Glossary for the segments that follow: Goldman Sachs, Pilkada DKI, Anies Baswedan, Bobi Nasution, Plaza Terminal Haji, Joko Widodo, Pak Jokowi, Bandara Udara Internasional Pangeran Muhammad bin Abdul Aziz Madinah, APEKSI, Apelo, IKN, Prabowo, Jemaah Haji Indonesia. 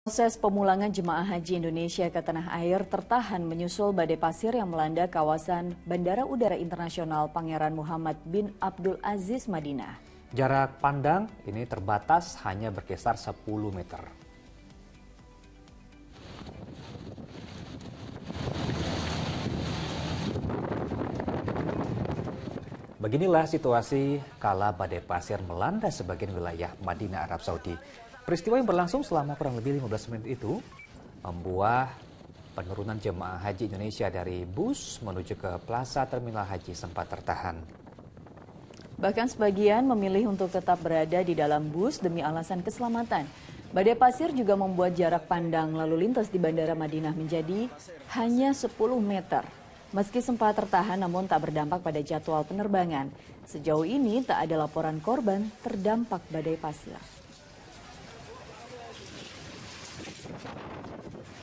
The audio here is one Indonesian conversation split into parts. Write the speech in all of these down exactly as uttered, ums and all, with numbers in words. Proses pemulangan jemaah haji Indonesia ke tanah air tertahan menyusul badai pasir yang melanda kawasan Bandara Udara Internasional Pangeran Muhammad bin Abdul Aziz Madinah. Jarak pandang ini terbatas, hanya berkisar sepuluh meter. Beginilah situasi kala badai pasir melanda sebagian wilayah Madinah, Arab Saudi. Peristiwa yang berlangsung selama kurang lebih lima belas menit itu membuat penurunan jemaah haji Indonesia dari bus menuju ke Plaza Terminal Haji sempat tertahan. Bahkan sebagian memilih untuk tetap berada di dalam bus demi alasan keselamatan. Badai pasir juga membuat jarak pandang lalu lintas di Bandara Madinah menjadi hanya sepuluh meter. Meski sempat tertahan namun tak berdampak pada jadwal penerbangan. Sejauh ini tak ada laporan korban terdampak badai pasir.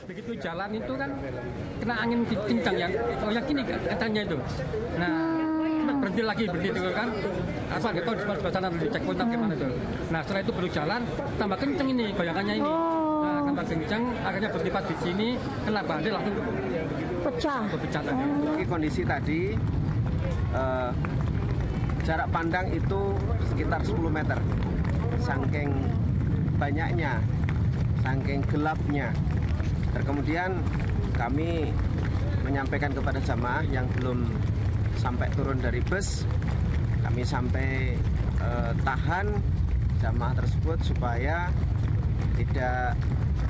Begitu jalan itu kan kena angin kencang yang oh yakini katanya itu. Nah, berhenti lagi berhenti itu kan. Apa enggak tahu di sebelah sana di cek kontak gimana itu. Nah, setelah itu baru jalan tambah kencang ini bayangannya ini. Nah, tambah kencang akhirnya berhenti pas di sini kena badai langsung pecah. Pecah tadi. Ini kondisi tadi eh, jarak pandang itu sekitar sepuluh meter. Saking banyaknya, saking gelapnya. Kemudian kami menyampaikan kepada jamaah yang belum sampai turun dari bus, kami sampai eh, tahan jamaah tersebut supaya tidak